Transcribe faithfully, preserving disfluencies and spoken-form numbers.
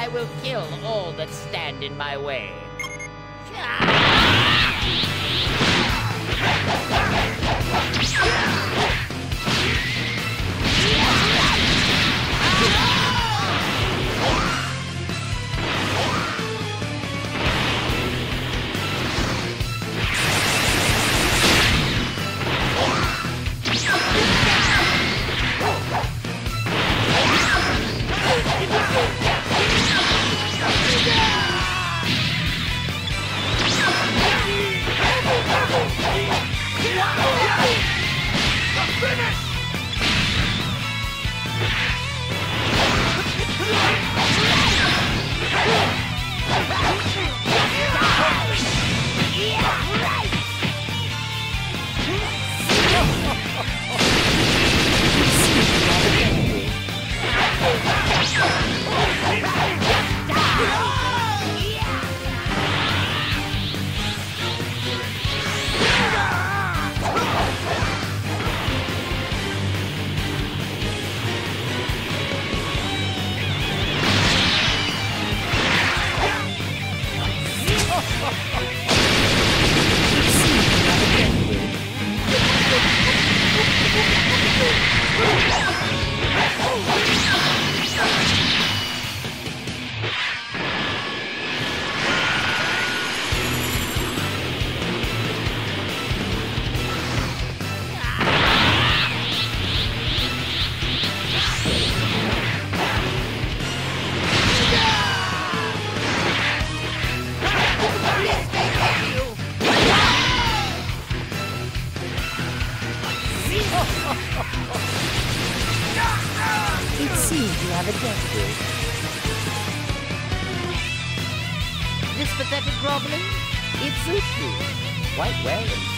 I will kill all that stand in my way. It seems you have a death wish. This pathetic groveling? It suits you quite well.